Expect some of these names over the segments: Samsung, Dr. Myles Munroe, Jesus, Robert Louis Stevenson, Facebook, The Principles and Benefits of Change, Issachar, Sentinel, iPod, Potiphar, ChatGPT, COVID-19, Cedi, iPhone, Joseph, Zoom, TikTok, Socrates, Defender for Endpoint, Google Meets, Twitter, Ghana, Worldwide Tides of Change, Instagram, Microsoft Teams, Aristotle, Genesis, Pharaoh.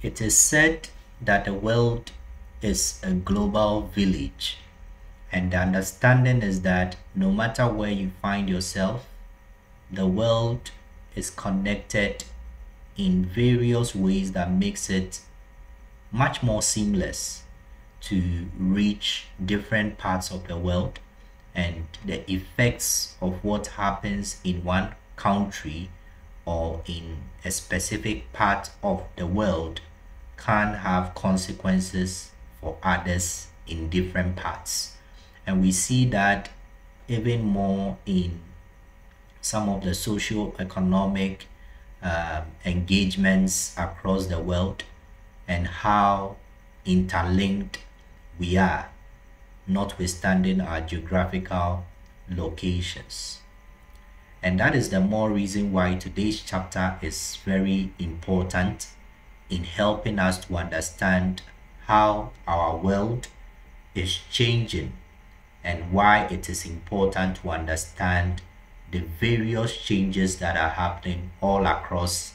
It is said that the world is a global village, and the understanding is that no matter where you find yourself, the world is connected in various ways that makes it much more seamless to reach different parts of the world, and the effects of what happens in one country or in a specific part of the world can have consequences for others in different parts. And we see that even more in some of the socio-economic engagements across the world, and how interlinked we are, notwithstanding our geographical locations. And that is the more reason why today's chapter is very important in helping us to understand how our world is changing and why it is important to understand the various changes that are happening all across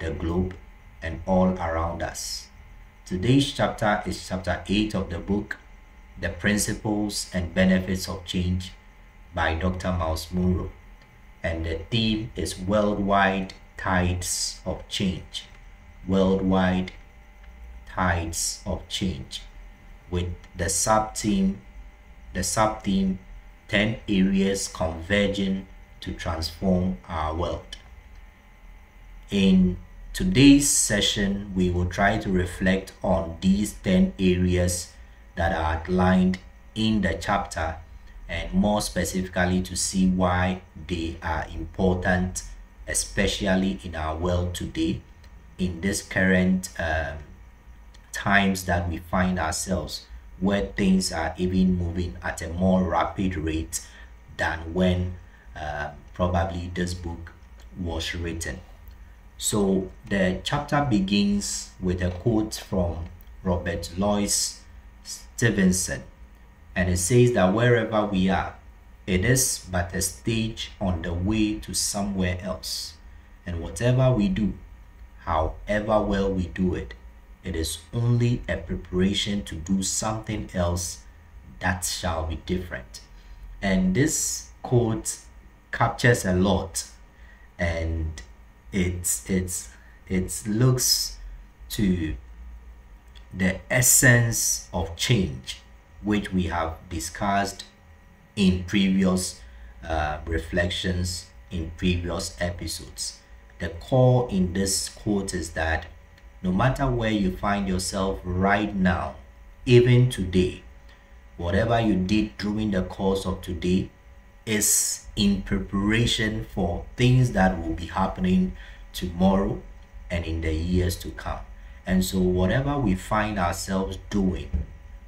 the globe and all around us. Today's chapter is chapter 8 of the book, The Principles and Benefits of Change by Dr. Myles Munroe. And the theme is Worldwide Tides of Change. Worldwide Tides of Change, with the sub-theme 10 Areas Converging to Transform Our World. In today's session, we will try to reflect on these 10 areas that are outlined in the chapter, and more specifically to see why they are important, especially in our world today, in this current times that we find ourselves, where things are even moving at a more rapid rate than when probably this book was written. So the chapter begins with a quote from Robert Louis Stevenson, and it says that wherever we are, it is but a stage on the way to somewhere else, and whatever we do, however well we do it, it is only a preparation to do something else that shall be different. And this quote captures a lot, and it looks to the essence of change, which we have discussed in previous reflections, in previous episodes. The core in this quote is that no matter where you find yourself right now, even today, whatever you did during the course of today is in preparation for things that will be happening tomorrow and in the years to come. And so whatever we find ourselves doing,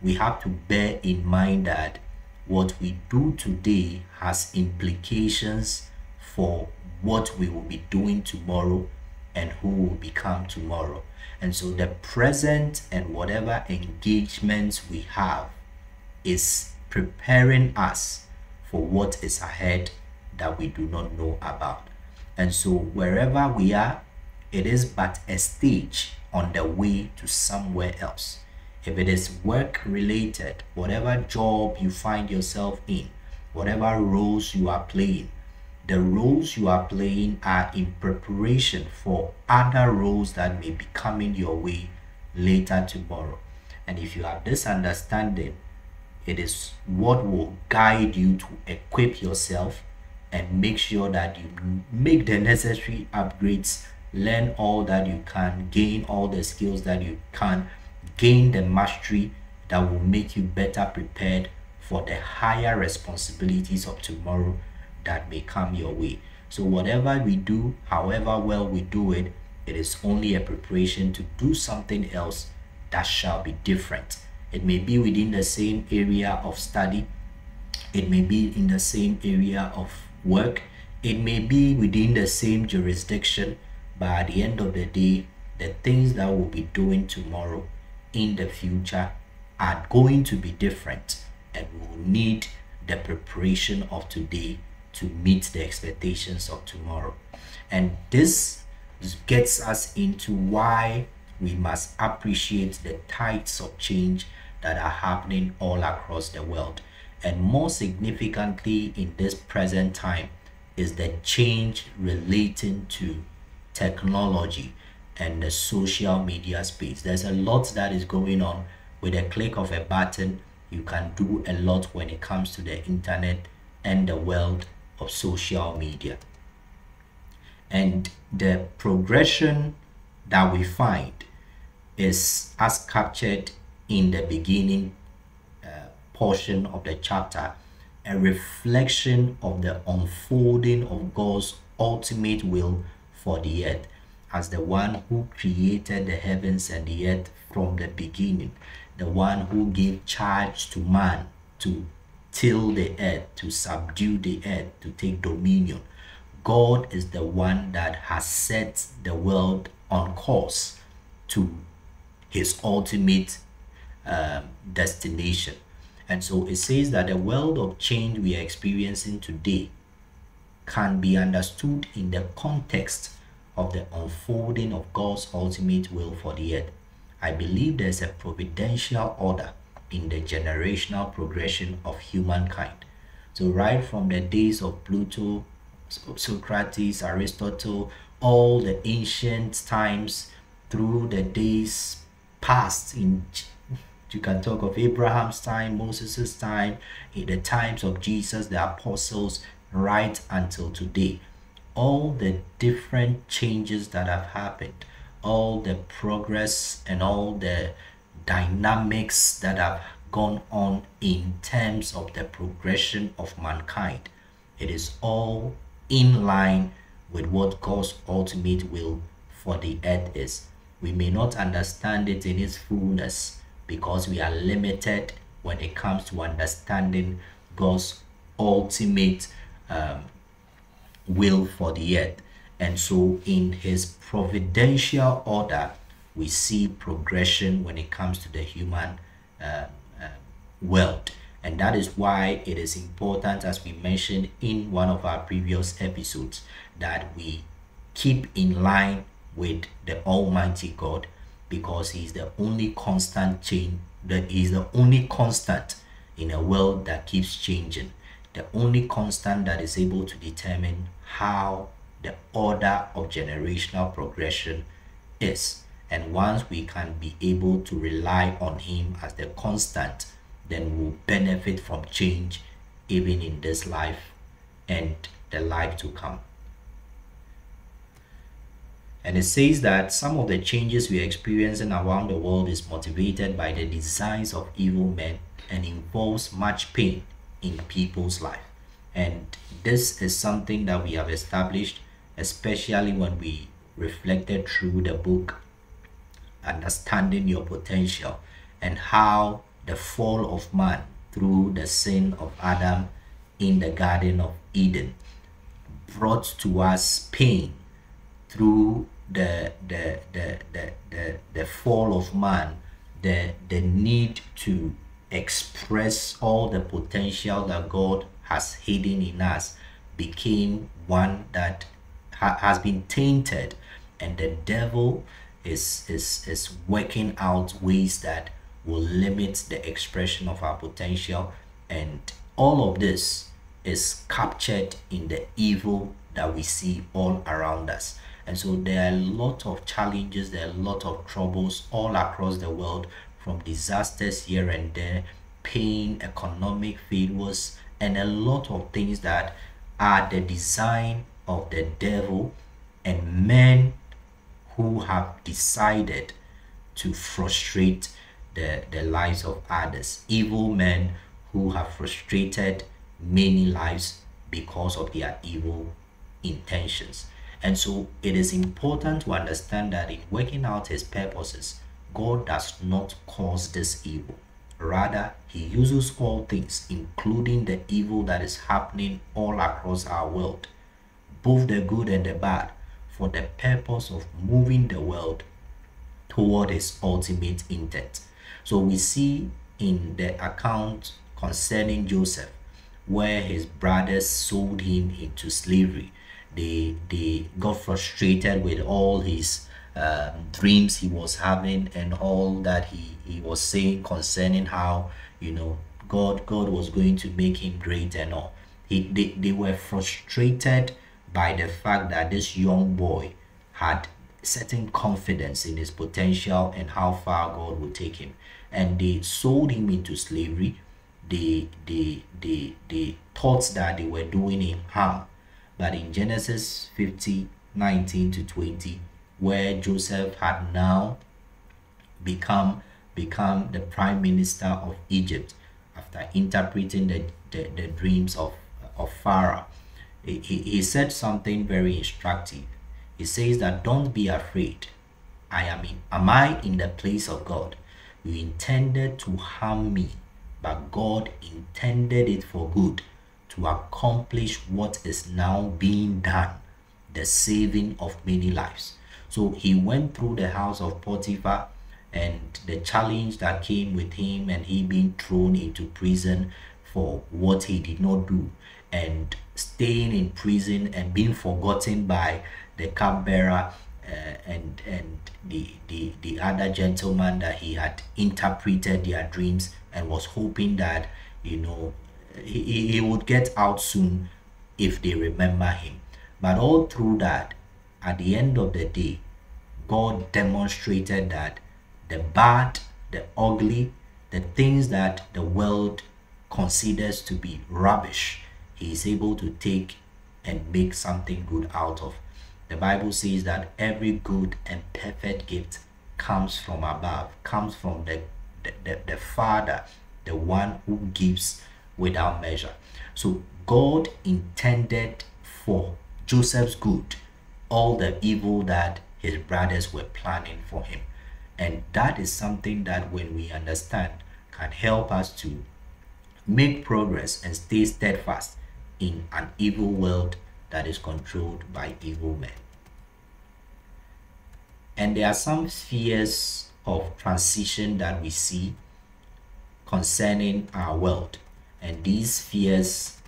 we have to bear in mind that what we do today has implications for what we will be doing tomorrow and who will become tomorrow. And so the present and whatever engagements we have is preparing us for what is ahead that we do not know about. And so wherever we are, it is but a stage on the way to somewhere else. If it is work related, whatever job you find yourself in, whatever roles you are playing, the roles you are playing are in preparation for other roles that may be coming your way later tomorrow. And if you have this understanding, it is what will guide you to equip yourself and make sure that you make the necessary upgrades, learn all that you can, gain all the skills that you can, gain the mastery that will make you better prepared for the higher responsibilities of tomorrow that may come your way. So whatever we do, however well we do it, it is only a preparation to do something else that shall be different. It may be within the same area of study, it may be in the same area of work, it may be within the same jurisdiction, but at the end of the day, the things that we'll be doing tomorrow in the future are going to be different, and we'll need the preparation of today to meet the expectations of tomorrow. And this gets us into why we must appreciate the tides of change that are happening all across the world. And more significantly in this present time is the change relating to technology and the social media space. There's a lot that is going on. With a click of a button, you can do a lot when it comes to the internet and the world of social media. And the progression that we find is as captured in the beginning portion of the chapter, a reflection of the unfolding of God's ultimate will for the earth as the one who created the heavens and the earth from the beginning, the one who gave charge to man to till the earth, to subdue the earth, to take dominion. God is the one that has set the world on course to his ultimate destination. And so it says that the world of change we are experiencing today can be understood in the context of the unfolding of God's ultimate will for the earth. I believe there's a providential order in the generational progression of humankind. So right from the days of Plato, Socrates, Aristotle, all the ancient times through the days past, you can talk of Abraham's time, Moses's time, in the times of Jesus, the apostles, right until today. All the different changes that have happened, all the progress and all the dynamics that have gone on in terms of the progression of mankind, it is all in line with what God's ultimate will for the earth is. We may not understand it in its fullness because we are limited when it comes to understanding God's ultimate will for the earth. And so in his providential order, we see progression when it comes to the human world. And that is why it is important, as we mentioned in one of our previous episodes, that we keep in line with the Almighty God, because He is the only constant change, that is the only constant in a world that keeps changing, the only constant that is able to determine how the order of generational progression is. And once we can be able to rely on Him as the constant, then we'll benefit from change even in this life and the life to come. And it says that some of the changes we are experiencing around the world is motivated by the designs of evil men and involves much pain in people's life. And this is something that we have established, especially when we reflected through the book, Understanding Your Potential, and how the fall of man through the sin of Adam in the Garden of Eden brought to us pain through the fall of man, the need to express all the potential that God has hidden in us became one that has been tainted, and the devil is working out ways that will limit the expression of our potential. And all of this is captured in the evil that we see all around us. And so there are a lot of challenges, there are a lot of troubles all across the world, from disasters here and there, pain, economic failures, and a lot of things that are the design of the devil and men who have decided to frustrate the lives of others. Evil men who have frustrated many lives because of their evil intentions. And so it is important to understand that in working out his purposes, God does not cause this evil. Rather, he uses all things, including the evil that is happening all across our world, both the good and the bad, for the purpose of moving the world toward his ultimate intent. So we see in the account concerning Joseph, where his brothers sold him into slavery, they got frustrated with all his dreams he was having and all that he was saying concerning how, you know, God was going to make him great and all. They were frustrated by the fact that this young boy had certain confidence in his potential and how far God would take him, and they sold him into slavery. They thought that they were doing him harm. But in Genesis 50:19 to 20, where Joseph had now become the prime minister of Egypt after interpreting the dreams of Pharaoh, he said something very instructive. He says that, "Don't be afraid. Am I in the place of God? You intended to harm me, but God intended it for good, to accomplish what is now being done, the saving of many lives." So he went through the house of Potiphar and the challenge that came with him, and he being thrown into prison for what he did not do, and staying in prison and being forgotten by the cupbearer and the other gentleman that he had interpreted their dreams and was hoping that, you know, he would get out soon if they remember him. But all through that, at the end of the day, God demonstrated that the bad, the ugly, the things that the world considers to be rubbish, he is able to take and make something good out of. The Bible says that every good and perfect gift comes from above, comes from the Father, the one who gives without measure. So God intended for Joseph's good all the evil that his brothers were planning for him. And that is something that, when we understand, can help us to make progress and stay steadfast in an evil world that is controlled by evil men. And there are some spheres of transition that we see concerning our world, and these spheres,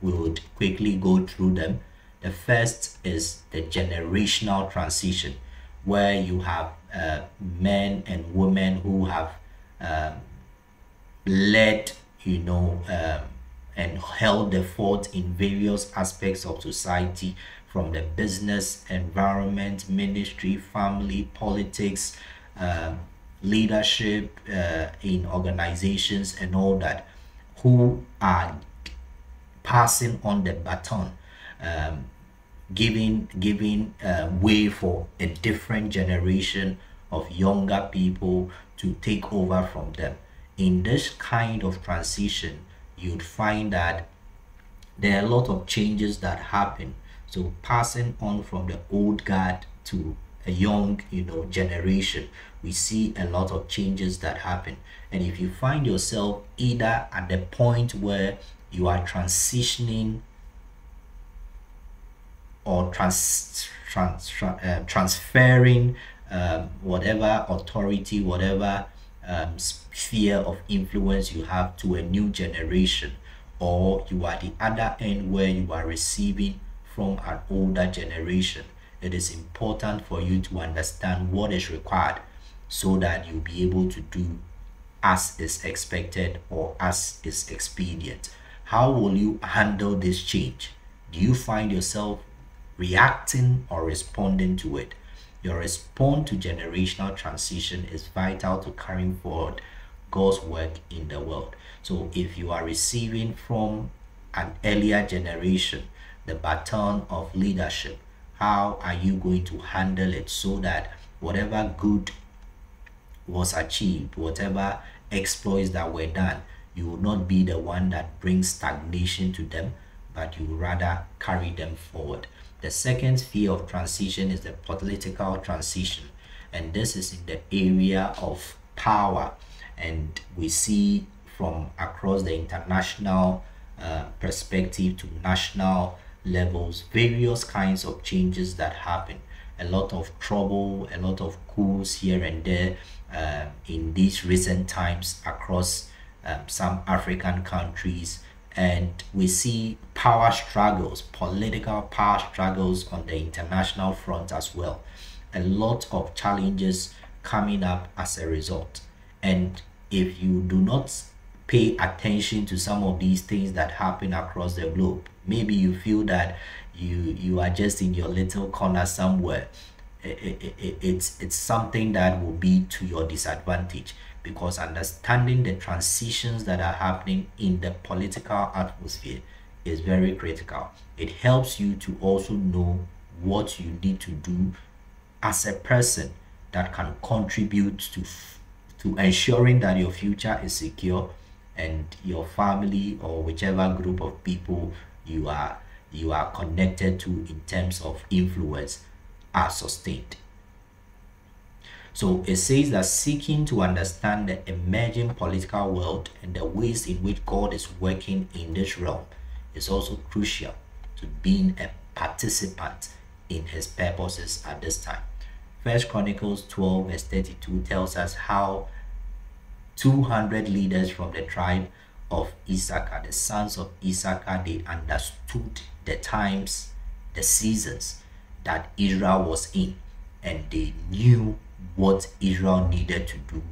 we would quickly go through them. The first is the generational transition, where you have men and women who have led, you know, and held the fort in various aspects of society, from the business, environment, ministry, family, politics, leadership in organizations and all that, who are passing on the baton, giving way for a different generation of younger people to take over from them. In this kind of transition, you'd find that there are a lot of changes that happen. So passing on from the old guard to a young, you know, generation, we see a lot of changes that happen. And if you find yourself either at the point where you are transitioning or transferring whatever authority, whatever sphere of influence you have to a new generation, or you are the other end where you are receiving from an older generation, it is important for you to understand what is required so that you'll be able to do as is expected or as is expedient. How will you handle this change? Do you find yourself reacting or responding to it? Your response to generational transition is vital to carrying forward God's work in the world. So if you are receiving from an earlier generation the baton of leadership, how are you going to handle it so that whatever good was achieved, whatever exploits that were done, you will not be the one that brings stagnation to them, but you will rather carry them forward. The second sphere of transition is the political transition, and this is in the area of power. And we see from across the international perspective to national levels, various kinds of changes that happen. A lot of trouble, a lot of coups here and there in these recent times across some African countries. And we see power struggles, political power struggles on the international front as well. a lot of challenges coming up as a result. And if you do not pay attention to some of these things that happen across the globe, maybe you feel that you are just in your little corner somewhere. It's something that will be to your disadvantage, because understanding the transitions that are happening in the political atmosphere is very critical. It helps you to also know what you need to do as a person that can contribute to ensuring that your future is secure and your family or whichever group of people you are connected to in terms of influence are sustained. So it says that seeking to understand the emerging political world and the ways in which God is working in this realm is also crucial to being a participant in his purposes at this time. First Chronicles 12 verse 32 tells us how 200 leaders from the tribe of Issachar, the sons of Issachar, they understood the times, the seasons that Israel was in, and they knew what Israel needed to do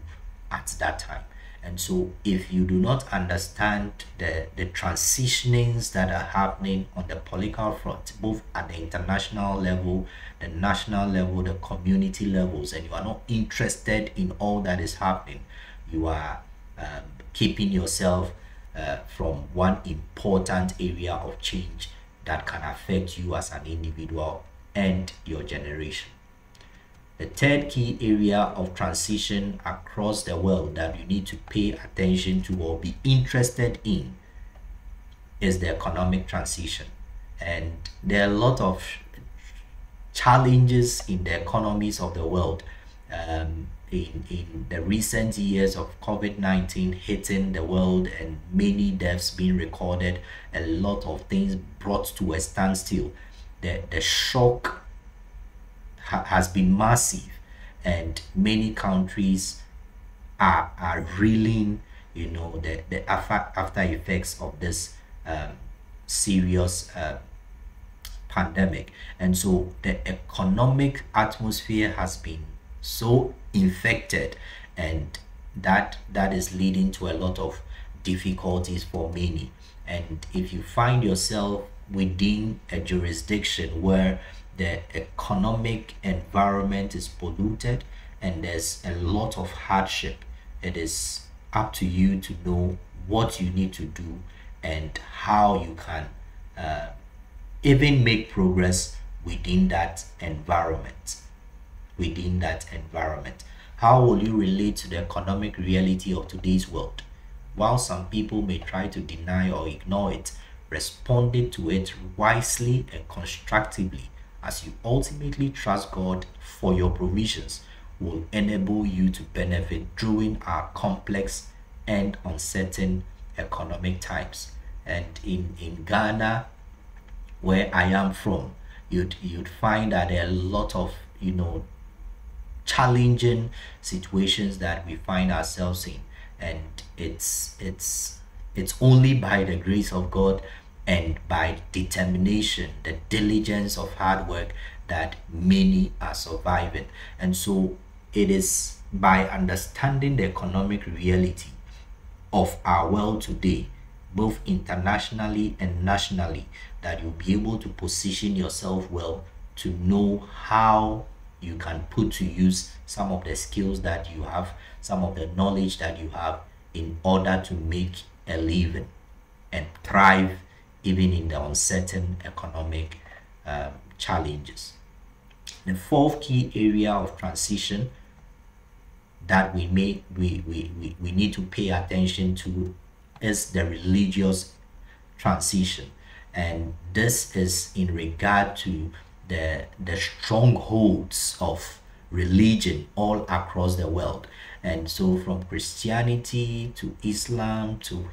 at that time. And so if you do not understand the transitionings that are happening on the political front, both at the international level, the national level, the community levels, and you are not interested in all that is happening, you are keeping yourself from one important area of change that can affect you as an individual and your generation. The third key area of transition across the world that you need to pay attention to or be interested in is the economic transition. And there are a lot of challenges in the economies of the world. In the recent years of COVID-19 hitting the world and many deaths being recorded, a lot of things brought to a standstill. The shock has been massive, and many countries are reeling, you know, the after effects of this serious pandemic. And so the economic atmosphere has been so infected, and that is leading to a lot of difficulties for many. And if you find yourself within a jurisdiction where the economic environment is polluted and there's a lot of hardship, it is up to you to know what you need to do and how you can even make progress within that environment. How will you relate to the economic reality of today's world? While some people may try to deny or ignore it, responding to it wisely and constructively as you ultimately trust God for your provisions will enable you to benefit during our complex and uncertain economic times. And in Ghana, where I am from, you'd find that there are a lot of, you know, challenging situations that we find ourselves in, and it's only by the grace of God and by determination, the diligence of hard work, that many are surviving. And so it is by understanding the economic reality of our world today, both internationally and nationally, that you'll be able to position yourself well to know how you can put to use some of the skills that you have, some of the knowledge that you have, in order to make a living and thrive even in the uncertain economic challenges. The fourth key area of transition that we need to pay attention to is the religious transition. And this is in regard to the strongholds of religion all across the world. And so from Christianity to Islam to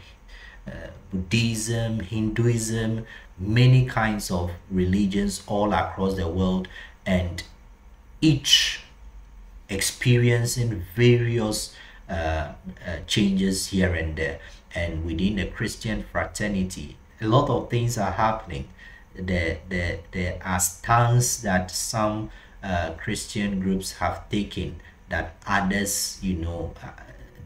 Buddhism, Hinduism, many kinds of religions all across the world, and each experiencing various changes here and there. And within the Christian fraternity, a lot of things are happening. There are stances that some Christian groups have taken that others, you know,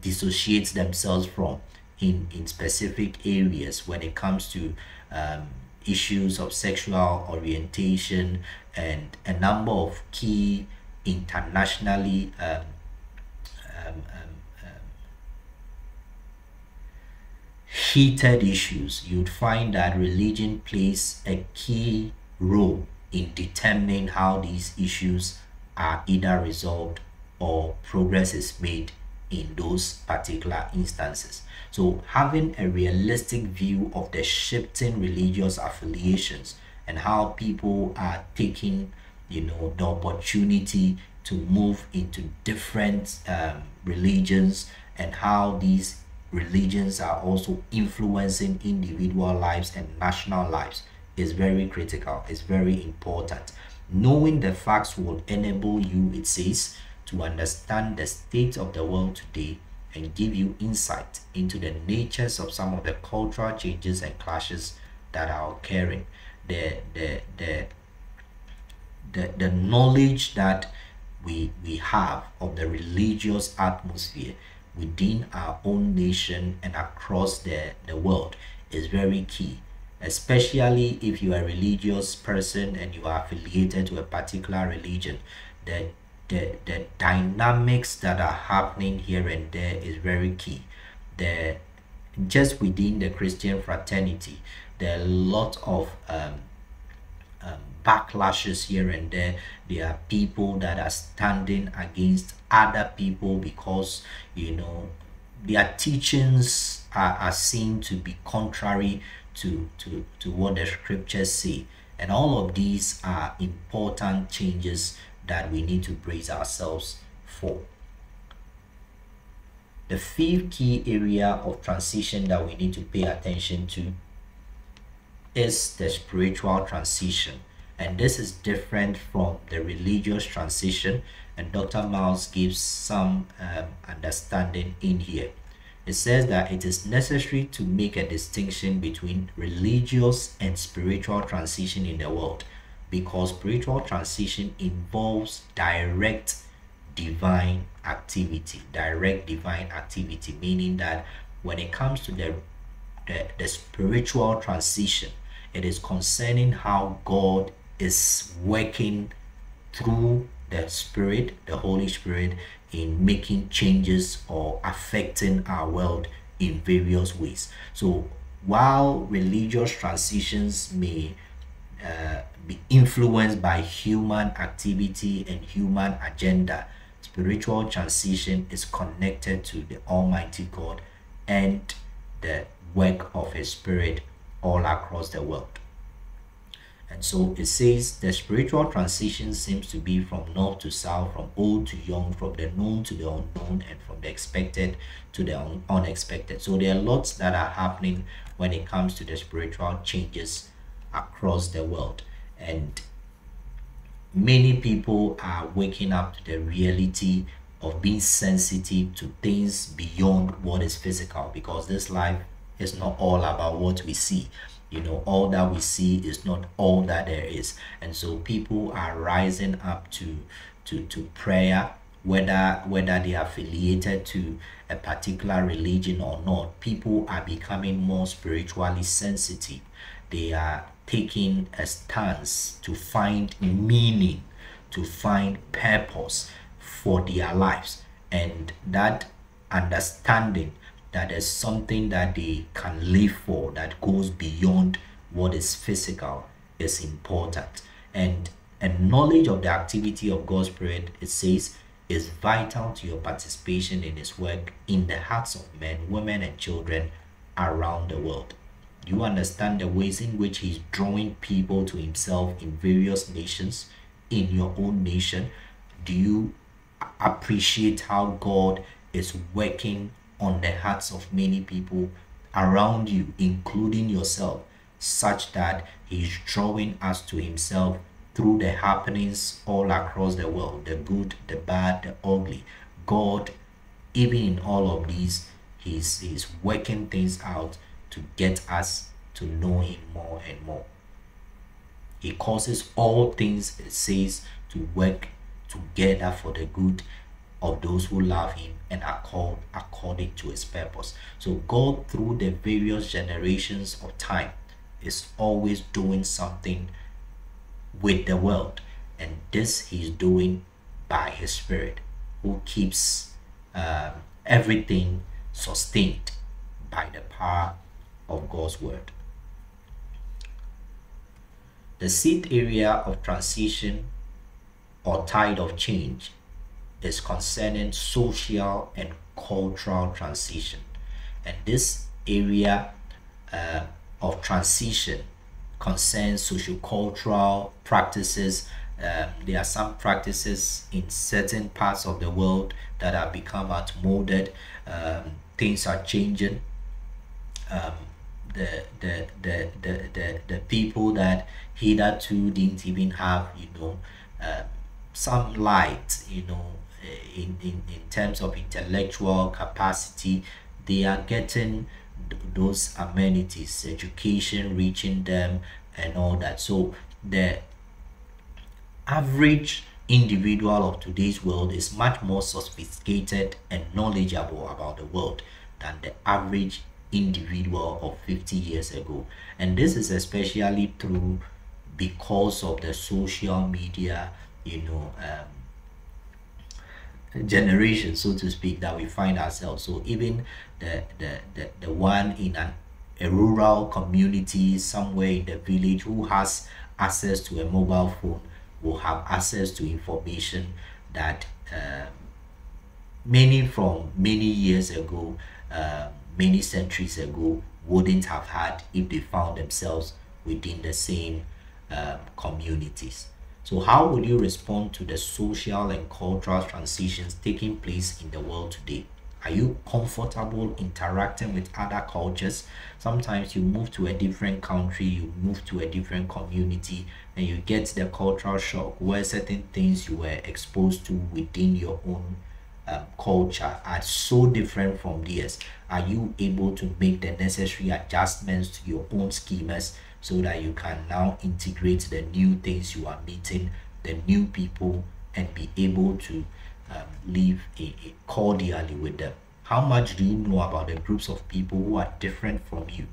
dissociate themselves from in specific areas when it comes to issues of sexual orientation and a number of key internationally heated issues. You'd find that religion plays a key role in determining how these issues are either resolved or progress is made in those particular instances. So having a realistic view of the shifting religious affiliations and how people are taking, you know, the opportunity to move into different religions, and how these religions are also influencing individual lives and national lives is very critical. It's very important. Knowing the facts will enable you, it says, to understand the state of the world today and give you insight into the natures of some of the cultural changes and clashes that are occurring. The knowledge that we have of the religious atmosphere within our own nation and across the world is very key, especially if you are a religious person and you are affiliated to a particular religion. The dynamics that are happening here and there is very key. Just within the Christian fraternity, there are a lot of backlashes here and there. There are people that are standing against other people because, you know, their teachings are seen to be contrary to what the scriptures say. And all of these are important changes that we need to brace ourselves for. The fifth key area of transition that we need to pay attention to is the spiritual transition. And this is different from the religious transition, and Dr. Myles gives some understanding in here. It says that it is necessary to make a distinction between religious and spiritual transition in the world, because spiritual transition involves direct divine activity. Direct divine activity, meaning that when it comes to the spiritual transition, it is concerning how God is working through the Spirit, the Holy Spirit, in making changes or affecting our world in various ways. So while religious transitions may be influenced by human activity and human agenda, spiritual transition is connected to the Almighty God and the work of His Spirit all across the world. And so it says the spiritual transition seems to be from north to south, from old to young, from the known to the unknown, and from the expected to the unexpected. So there are lots that are happening when it comes to the spiritual changes across the world, and many people are waking up to the reality of being sensitive to things beyond what is physical, because this life is not all about what we see. You know, all that we see is not all that there is. And so people are rising up to prayer, whether they are affiliated to a particular religion or not. People are becoming more spiritually sensitive. They are taking a stance to find meaning, to find purpose for their lives. And that understanding that there's something that they can live for that goes beyond what is physical is important. And a knowledge of the activity of God's Spirit, it says, is vital to your participation in His work in the hearts of men, women, and children around the world. You understand the ways in which He's drawing people to Himself in various nations, in your own nation. Do you appreciate how God is working on the hearts of many people around you, including yourself, such that He's drawing us to Himself through the happenings all across the world, the good, the bad, the ugly? God, even in all of these, He's working things out to get us to know Him more and more. It causes all things, it says, to work together for the good of those who love him and are called according to his purpose. So God, through the various generations of time, is always doing something with the world, and this he's doing by his Spirit, who keeps everything sustained by the power of God's word. The seed area of transition or tide of change is concerning social and cultural transition, and this area of transition concerns sociocultural practices. There are some practices in certain parts of the world that have become outmoded. Things are changing. The people that hitherto didn't even have, some light, in terms of intellectual capacity, they are getting those amenities, education reaching them and all that. So the average individual of today's world is much more sophisticated and knowledgeable about the world than the average individual of 50 years ago. And this is especially true because of the social media, generation, so to speak, that we find ourselves. So even the one in a rural community somewhere in the village who has access to a mobile phone will have access to information that many years ago, many centuries ago, wouldn't have had if they found themselves within the same communities. So how would you respond to the social and cultural transitions taking place in the world today? Are you comfortable interacting with other cultures? Sometimes you move to a different country, you move to a different community, and you get the cultural shock where certain things you were exposed to within your own culture are so different from theirs. Are you able to make the necessary adjustments to your own schemas so that you can now integrate the new things you are meeting, the new people, and be able to live cordially with them? How much do you know about the groups of people who are different from you,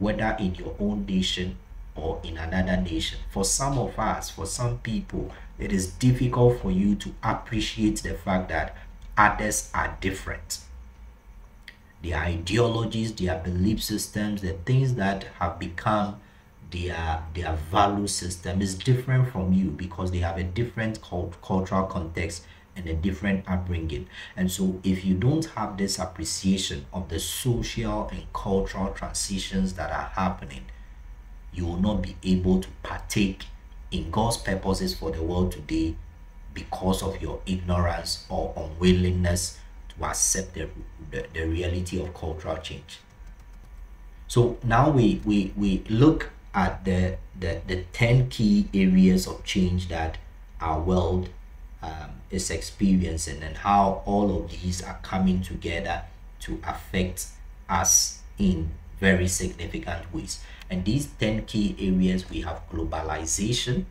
whether in your own nation or in another nation? For some of us, for some people, it is difficult for you to appreciate the fact that others are different. Their ideologies, their belief systems, the things that have become their value system is different from you because they have a different cultural context and a different upbringing. And so if you don't have this appreciation of the social and cultural transitions that are happening, you will not be able to partake in God's purposes for the world today because of your ignorance or unwillingness to accept the reality of cultural change. So now we look at the 10 key areas of change that our world is experiencing, and how all of these are coming together to affect us in very significant ways. And these 10 key areas, we have globalization,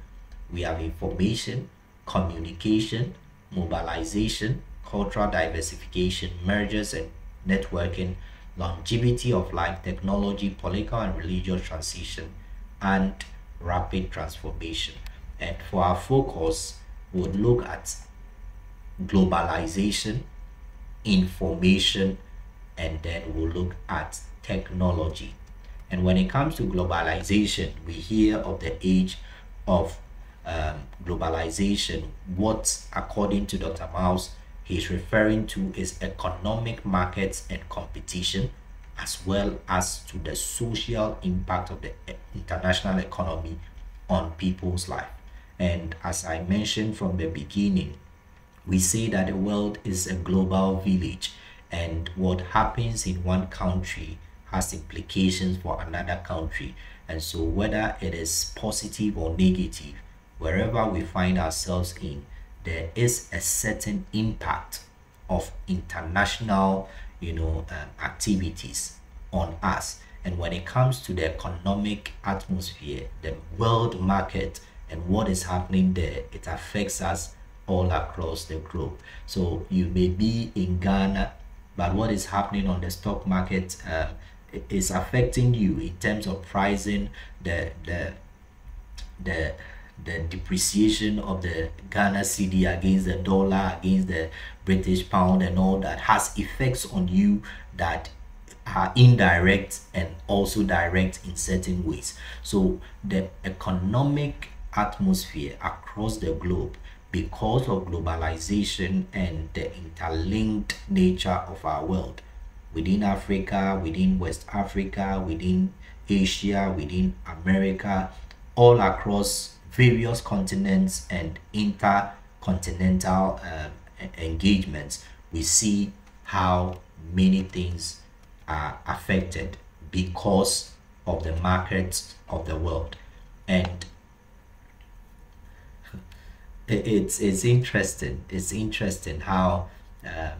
we have information, communication, mobilization, cultural diversification, mergers and networking, longevity of life, technology, political and religious transition, and rapid transformation. And for our focus, we'll look at globalization, information, and then we'll look at technology. And when it comes to globalization, we hear of the age of globalization. What, according to Dr. Myles, he's referring to is economic markets and competition, as well as to the social impact of the international economy on people's life. And as I mentioned from the beginning, we say that the world is a global village, and what happens in one country has implications for another country. And so whether it is positive or negative, wherever we find ourselves in, there is a certain impact of international activities on us. And when it comes to the economic atmosphere, the world market, and what is happening there, it affects us all across the globe. So you may be in Ghana, but what is happening on the stock market is affecting you in terms of pricing, the depreciation of the Ghana Cedi against the dollar, against the British pound, and all that has effects on you that are indirect and also direct in certain ways. So the economic atmosphere across the globe, because of globalization and the interlinked nature of our world, within Africa, within West Africa, within Asia, within America, all across various continents and intercontinental engagements, we see how many things are affected because of the markets of the world. And it's interesting. It's interesting how a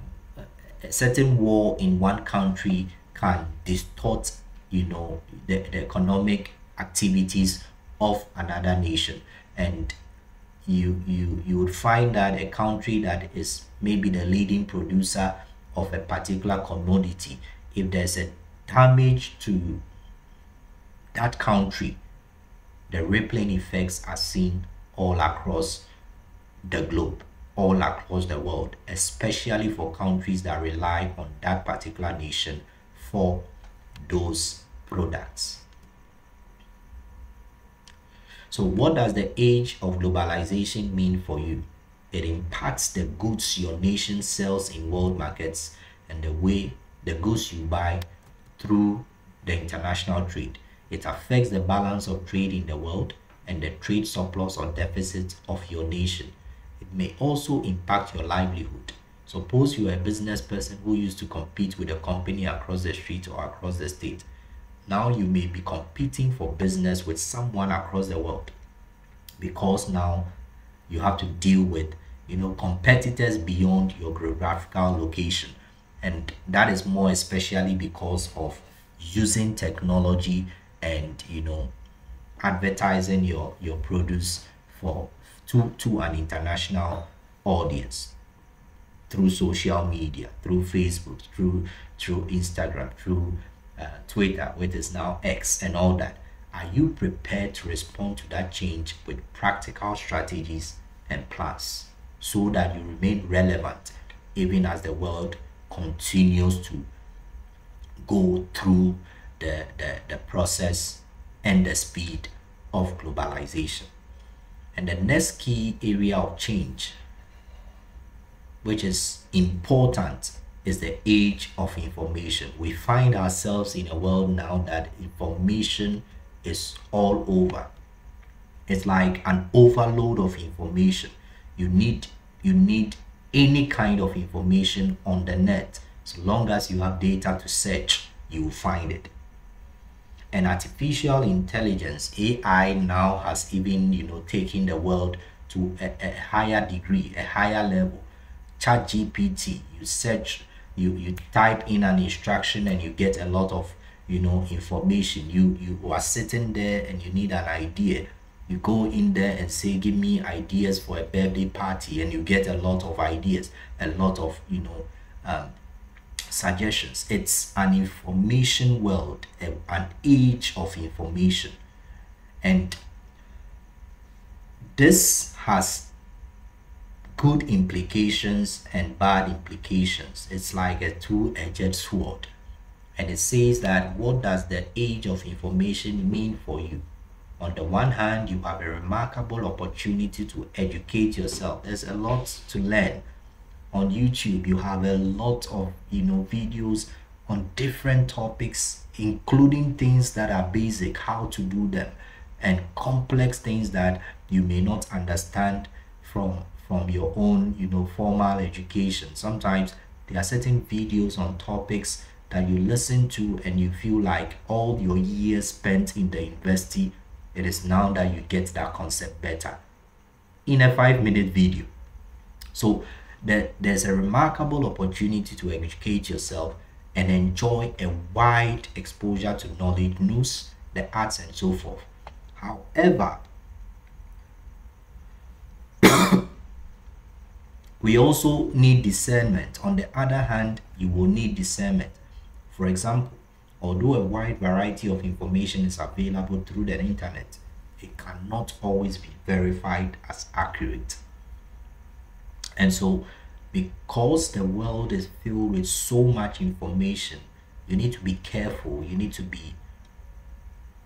certain war in one country can distort, you know, the economic activities of another nation. And you would find that a country that is maybe the leading producer of a particular commodity, if there's a damage to that country, the rippling effects are seen all across the globe, all across the world, especially for countries that rely on that particular nation for those products. So what does the age of globalization mean for you? It impacts the goods your nation sells in world markets and the way the goods you buy through the international trade. It affects the balance of trade in the world and the trade surplus or deficit of your nation. It may also impact your livelihood. Suppose you are a business person who used to compete with a company across the street or across the state. Now you may be competing for business with someone across the world, because now you have to deal with, you know, competitors beyond your geographical location. And that is more especially because of using technology and, you know, advertising your produce to an international audience through social media, through Facebook, through Instagram, through Twitter, which is now X, and all that. Are you prepared to respond to that change with practical strategies and plans so that you remain relevant even as the world continues to go through the process and the speed of globalization? And the next key area of change, which is important, is the age of information. We find ourselves in a world now that information is all over. It's like an overload of information. You need any kind of information on the net. So long as you have data to search, you will find it. And artificial intelligence, AI, now has even, you know, taken the world to a higher degree, a higher level. ChatGPT, you search, you type in an instruction and you get a lot of, you know, information. You are sitting there and you need an idea. You go in there and say, give me ideas for a birthday party, and you get a lot of ideas, a lot of, you know, suggestions. It's an information world, an age of information. And this has good implications and bad implications. It's like a two-edged sword. And it says that, what does the age of information mean for you? On the one hand, you have a remarkable opportunity to educate yourself. There's a lot to learn. On YouTube, you have a lot of, you know, videos on different topics, including things that are basic, how to do them, and complex things that you may not understand from your own, you know, formal education. Sometimes there are certain videos on topics that you listen to and you feel like all your years spent in the university, it is now that you get that concept better in a 5-minute video. So there's a remarkable opportunity to educate yourself and enjoy a wide exposure to knowledge, news, the arts, and so forth. However, we also need discernment. On the other hand, you will need discernment. For example, although a wide variety of information is available through the internet, it cannot always be verified as accurate. And so, because the world is filled with so much information, you need to be careful. You need to be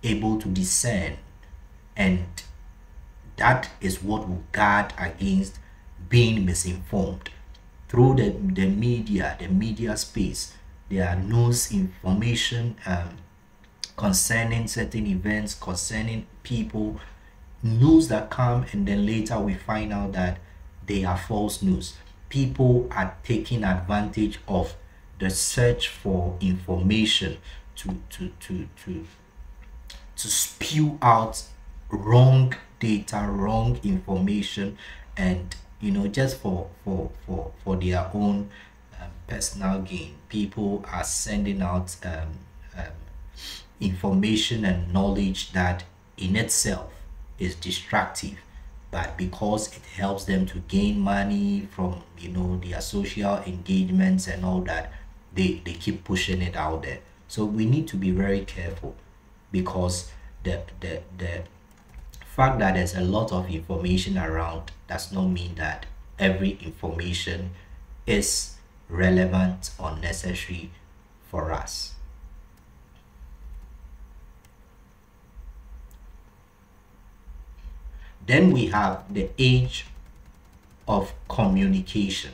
able to discern, and that is what will guard against being misinformed. Through the media space, there are news information concerning certain events, concerning people, news that come, and then later we find out that they are false news. People are taking advantage of the search for information to spew out wrong data, wrong information, and you know, just for their own personal gain. People are sending out information and knowledge that in itself is destructive, but because it helps them to gain money from, you know, their social engagements and all that, they keep pushing it out there. So we need to be very careful, because the fact that there's a lot of information around does not mean that every information is relevant or necessary for us. Then we have the age of communication.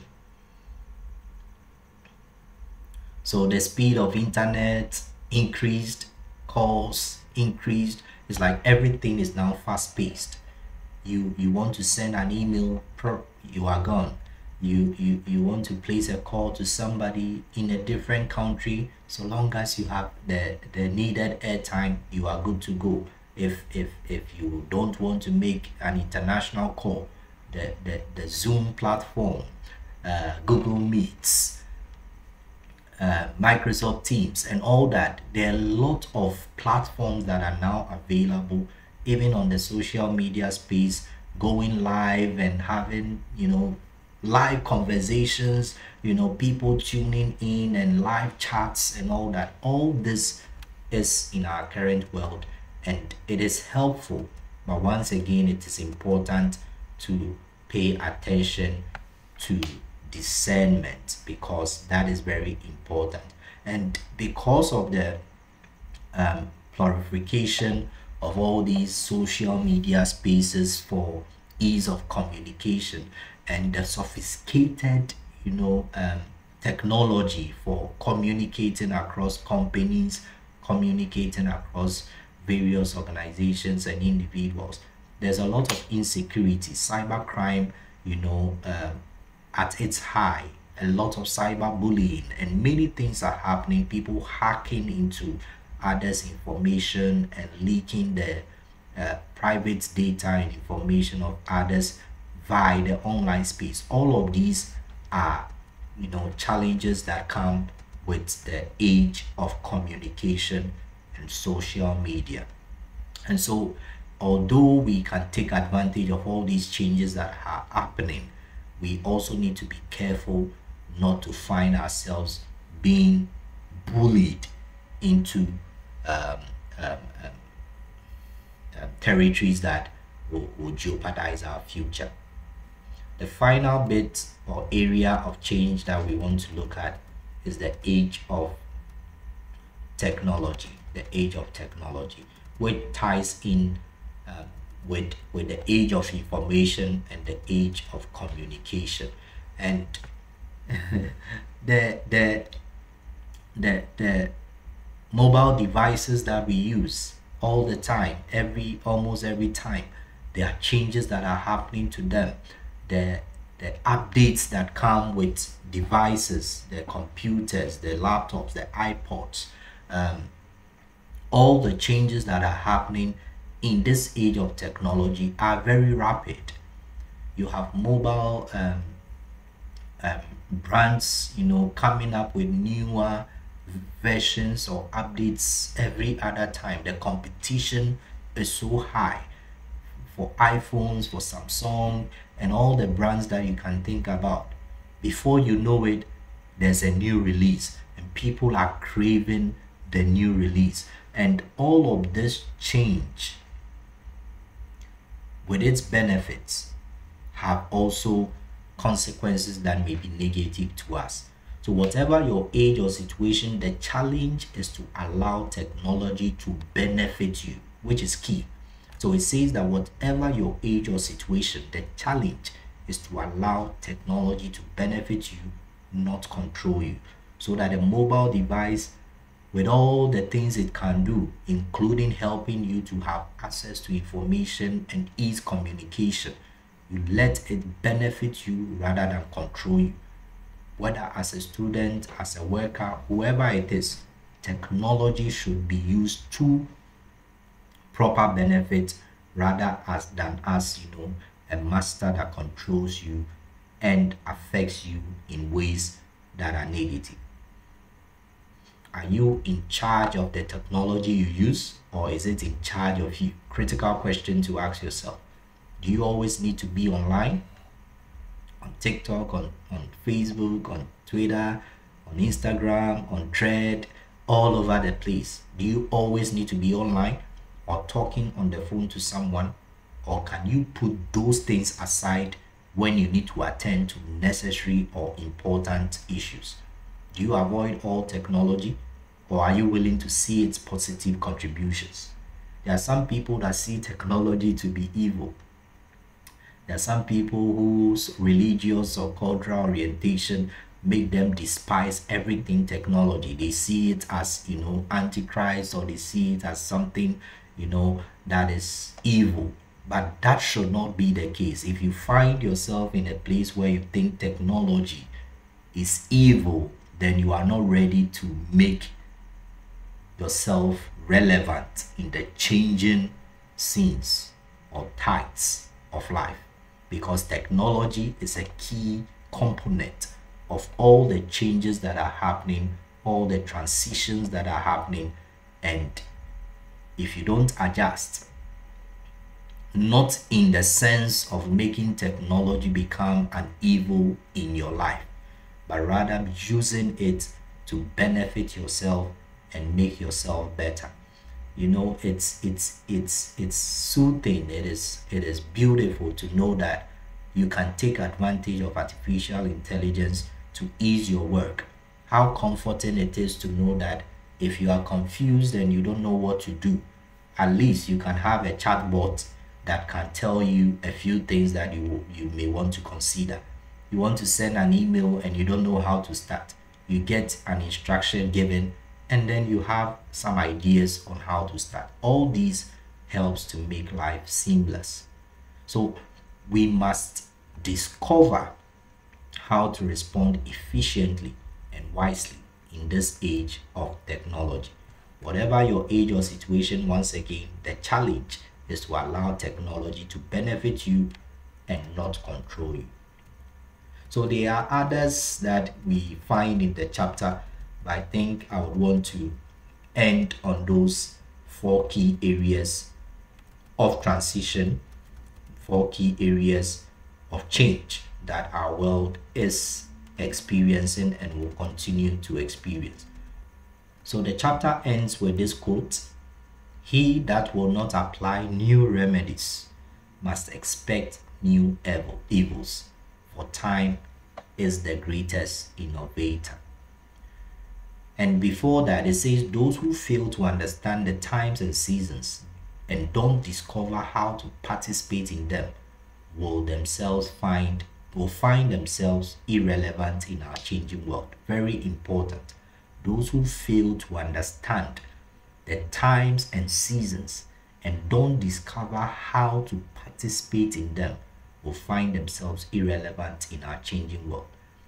So the speed of internet increased, calls increased. It's like everything is now fast-paced. You want to send an email, you are gone. You want to place a call to somebody in a different country, so long as you have the needed airtime, you are good to go. If you don't want to make an international call, the Zoom platform, Google Meets, Microsoft Teams, and all that, there are a lot of platforms that are now available, even on the social media space, going live and having, you know, live conversations, you know, people tuning in and live chats and all that. All this is in our current world, and it is helpful, but once again, it is important to pay attention to discernment, because that is very important. And because of the proliferation of all these social media spaces for ease of communication, and the sophisticated, you know, technology for communicating across companies, communicating across various organizations and individuals, there's a lot of insecurity. Cybercrime, you know, at its high, a lot of cyberbullying, and many things are happening. People hacking into others' information and leaking the private data and information of others via the online space. All of these are, you know, challenges that come with the age of communication and social media. And so, although we can take advantage of all these changes that are happening, we also need to be careful not to find ourselves being bullied into territories that will jeopardize our future. The final bit or area of change that we want to look at is the age of technology, which ties in with the age of information and the age of communication. And the mobile devices that we use all the time, almost every time, there are changes that are happening to them. The updates that come with devices, the computers, the laptops, the iPods, all the changes that are happening in this age of technology are very rapid. You have mobile brands, you know, coming up with newer versions or updates every other time. The competition is so high for iPhones, for Samsung, and all the brands that you can think about. Before you know it, there's a new release, and people are craving the new release. And all of this change, with its benefits, have also consequences that may be negative to us. So whatever your age or situation, the challenge is to allow technology to benefit you, which is key. So it says that whatever your age or situation, the challenge is to allow technology to benefit you, not control you. So that a mobile device, with all the things it can do, including helping you to have access to information and ease communication, you let it benefit you rather than control you. Whether as a student, as a worker, whoever it is, technology should be used to proper benefit rather than as a master that controls you and affects you in ways that are negative. Are you in charge of the technology you use, or is it in charge of you? Critical question to ask yourself. Do you always need to be online? On TikTok, on Facebook, on Twitter, on Instagram, on Thread, all over the place. Do you always need to be online or talking on the phone to someone? Or can you put those things aside when you need to attend to necessary or important issues? Do you avoid all technology, or are you willing to see its positive contributions? There are some people that see technology to be evil. There are some people whose religious or cultural orientation make them despise everything technology. They see it as, antichrist, or they see it as something, that is evil. But that should not be the case. If you find yourself in a place where you think technology is evil, then you are not ready to make yourself relevant in the changing scenes or tides of life. Because technology is a key component of all the changes that are happening, all the transitions that are happening. And if you don't adjust, not in the sense of making technology become an evil in your life, but rather using it to benefit yourself and make yourself better. It's soothing. It is beautiful to know that you can take advantage of artificial intelligence to ease your work. How comforting it is to know that if you are confused and you don't know what to do, at least you can have a chatbot that can tell you a few things that you may want to consider. You want to send an email and you don't know how to start. You get an instruction given, and then you have some ideas on how to start. All these helps to make life seamless. So we must discover how to respond efficiently and wisely in this age of technology. Whatever your age or situation, once again, the challenge is to allow technology to benefit you and not control you. So there are others that we find in the chapter, but I think I would want to end on those 4 key areas of transition, 4 key areas of change that our world is experiencing and will continue to experience. So the chapter ends with this quote: "He that will not apply new remedies must expect new evils. For time is the greatest innovator." And before that, it says, "Those who fail to understand the times and seasons and don't discover how to participate in them will find themselves irrelevant in our changing world." Very important. Those who fail to understand the times and seasons and don't discover how to participate in them will find themselves irrelevant in our changing world.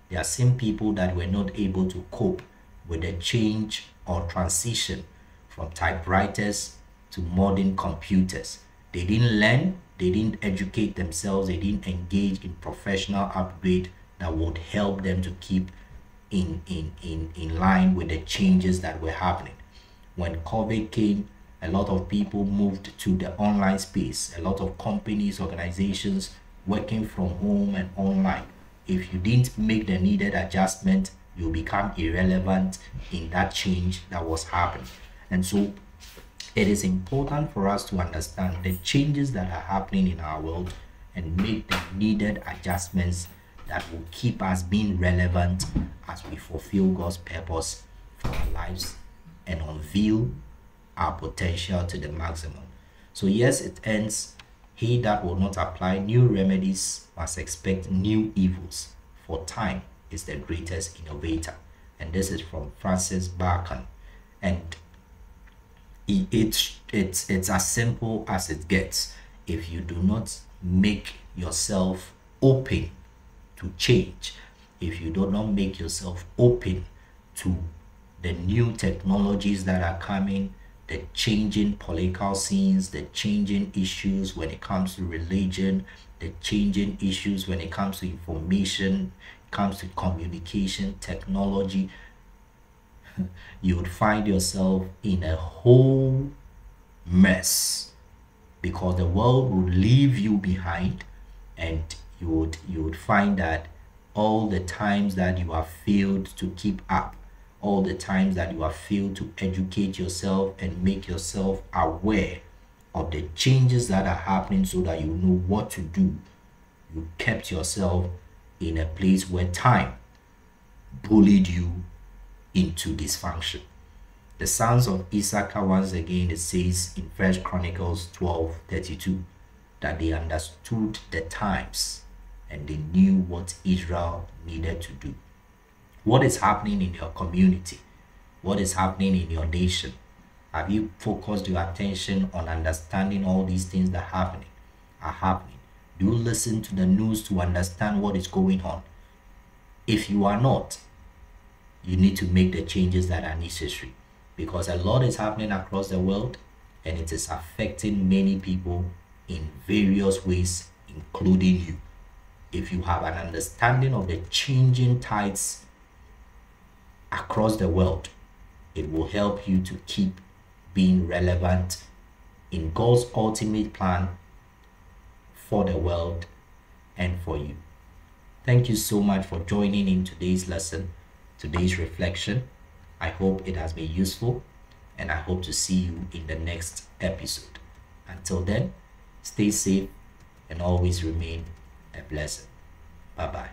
There are some people that were not able to cope with the change or transition from typewriters to modern computers. They didn't learn, they didn't educate themselves, they didn't engage in professional upgrade that would help them to keep in line with the changes that were happening. When COVID came, a lot of people moved to the online space. A lot of companies, organizations working from home and online. If you didn't make the needed adjustment, you become irrelevant in that change that was happening. And so it is important for us to understand the changes that are happening in our world and make the needed adjustments that will keep us being relevant as we fulfill God's purpose for our lives and unveil our potential to the maximum. So yes, it ends, he that will not apply new remedies must expect new evils, for time is the greatest innovator. And this is from Francis Bacon. And it's as simple as it gets. If you do not make yourself open to change, if you do not make yourself open to the new technologies that are coming, the changing political scenes, the changing issues when it comes to religion, the changing issues when it comes to information, comes to communication, technology, you would find yourself in a whole mess, because the world will leave you behind, and you would find that all the times that you have failed to keep up, all the times that you have failed to educate yourself and make yourself aware of the changes that are happening so that you know what to do, you kept yourself in a place where time bullied you into dysfunction. The sons of Issachar, once again, it says in First Chronicles 12:32 that they understood the times and they knew what Israel needed to do. What is happening in your community? What is happening in your nation? Have you focused your attention on understanding all these things that are happening? Do you listen to the news to understand what is going on? If you are not, you need to make the changes that are necessary, because a lot is happening across the world and it is affecting many people in various ways, including you. If you have an understanding of the changing tides across the world, it will help you to keep being relevant in God's ultimate plan for the world and for you. Thank you so much for joining in today's lesson, today's reflection. I hope it has been useful, and I hope to see you in the next episode. Until then, stay safe and always remain a blessing. Bye-bye.